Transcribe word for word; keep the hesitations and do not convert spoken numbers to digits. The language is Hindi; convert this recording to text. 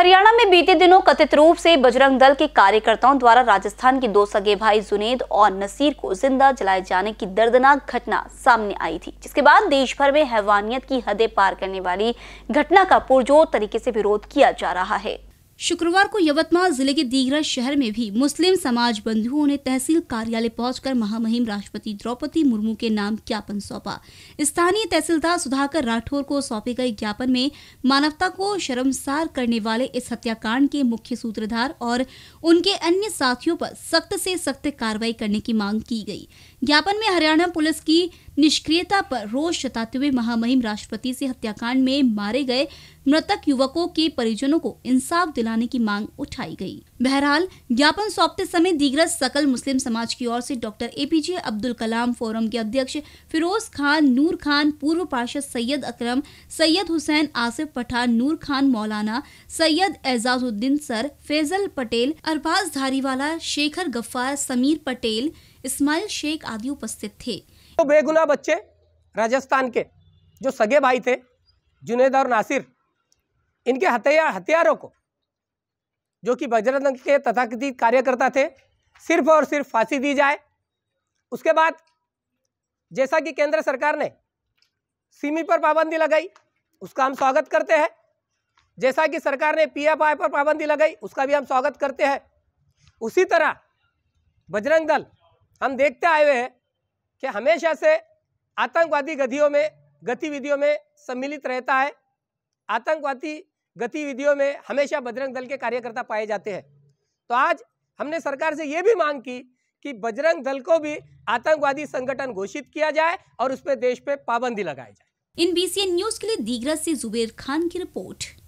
हरियाणा में बीते दिनों कथित रूप से बजरंग दल के कार्यकर्ताओं द्वारा राजस्थान के दो सगे भाई जुनेद और नसीर को जिंदा जलाए जाने की दर्दनाक घटना सामने आई थी, जिसके बाद देश भर में हैवानियत की हदें पार करने वाली घटना का पुरजोर तरीके से विरोध किया जा रहा है। शुक्रवार को यवतमाल जिले के दीगरा शहर में भी मुस्लिम समाज बंधुओं ने तहसील कार्यालय पहुंचकर महामहिम राष्ट्रपति द्रौपदी मुर्मू के नाम ज्ञापन सौंपा। स्थानीय तहसीलदार सुधाकर राठौर को सौंपे गए ज्ञापन में मानवता को शर्मसार करने वाले इस हत्याकांड के मुख्य सूत्रधार और उनके अन्य साथियों पर सख्त से सख्त कार्रवाई करने की मांग की गई। ज्ञापन में हरियाणा पुलिस की निष्क्रियता पर रोष जताते हुए महामहिम राष्ट्रपति से हत्याकांड में मारे गए मृतक युवकों के परिजनों को इंसाफ दिलाने की मांग उठाई गई। बहरहाल ज्ञापन सौंपते समय दीगरा सकल मुस्लिम समाज की ओर से doctor APJ Abdul Kalam forum के अध्यक्ष फिरोज खान, नूर खान, पूर्व पार्षद सैयद अकरम, सैयद हुसैन, आसिफ पठान, नूर खान, मौलाना सैयद एजाज उद्दीन, सर फैजल पटेल, अरबाज धारीवाला, शेखर गफ्फार, समीर पटेल, इसमाइल शेख आदि उपस्थित थे। तो बेगुनाह बच्चे राजस्थान के जो सगे भाई थे जुनेद और नासिर, इनके हत्या हथियारों को जो कि बजरंग दल के तथाकथित कार्यकर्ता थे, सिर्फ और सिर्फ फांसी दी जाए। उसके बाद जैसा कि केंद्र सरकार ने सीमी पर पाबंदी लगाई, उसका हम स्वागत करते हैं। जैसा कि सरकार ने पीएफआई पर पाबंदी लगाई, उसका भी हम स्वागत करते हैं। उसी तरह बजरंग दल हम देखते आए हुए हैं कि हमेशा से आतंकवादी गतिविधियों में गतिविधियों में सम्मिलित रहता है। आतंकवादी गतिविधियों में हमेशा बजरंग दल के कार्यकर्ता पाए जाते हैं। तो आज हमने सरकार से ये भी मांग की कि बजरंग दल को भी आतंकवादी संगठन घोषित किया जाए और उस पर देश पे पाबंदी लगाई जाए। I N B C N news के लिए दीगरा से ज़ुबैर खान की रिपोर्ट।